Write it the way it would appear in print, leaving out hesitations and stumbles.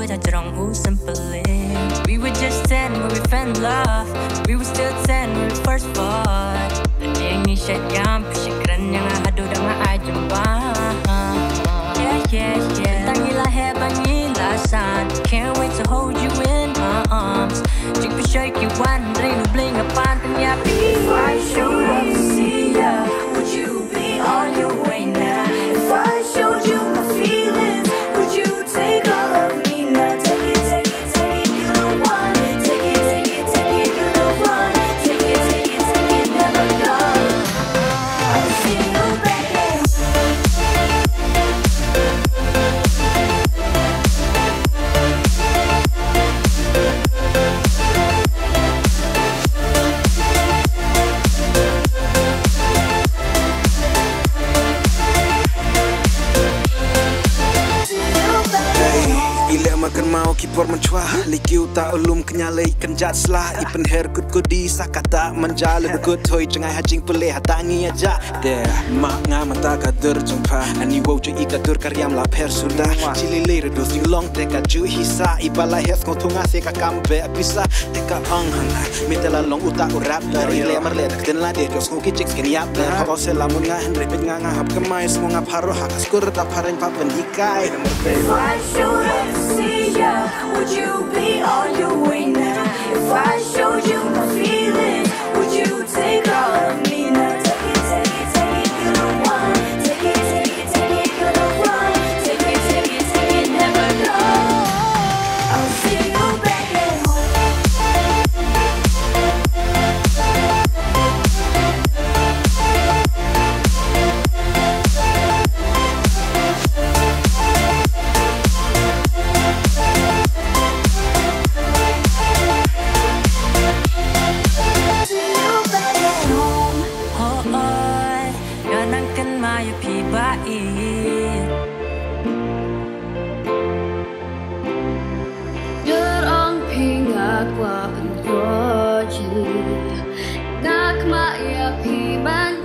but I don't know who simple is. We were just 10 when we found love. We were still 10 when we first fought. And then we shut down, but she couldn't know how to do that. Yeah. Tangila hair, vanilla sun. Can't wait to hold you in my arms. Check the shake you want, rain will bling upon me. If I showed up to see ya, would you be on your way now? If I showed you my feelings, would you take all of me now? Take it, you don't want it. Take it, you don't want it. Take it, never gone. I see no back end. Makan mau kipor mencua likiu ta ulum kenyalai kenjat selah ipen her kut kudi sakata menjala berkut hoi cengai hajing peleh hatangi aja deh mak ngamata kadur jumpa ani wawju ikadur karyam laper sudah cili leir dosing long teka ju hisa ibala hes ngotunga seka kambe bisa teka anghangai mitela long uta urap dari lemar letak den la deh dos nguki cik skeniap deh kapau selamun ngahen ribet ngangahap kemai semua ngaparuh hakas kurta pareng papen hikai. Why should I see? Would you be on your way now? If I showed you my feelings, would you take all of me now? Take it, you don't want it. Take it, you don't want it. Take it, never go. I'll see you back at home. Qua and gorgeous, Gak Maya Piban.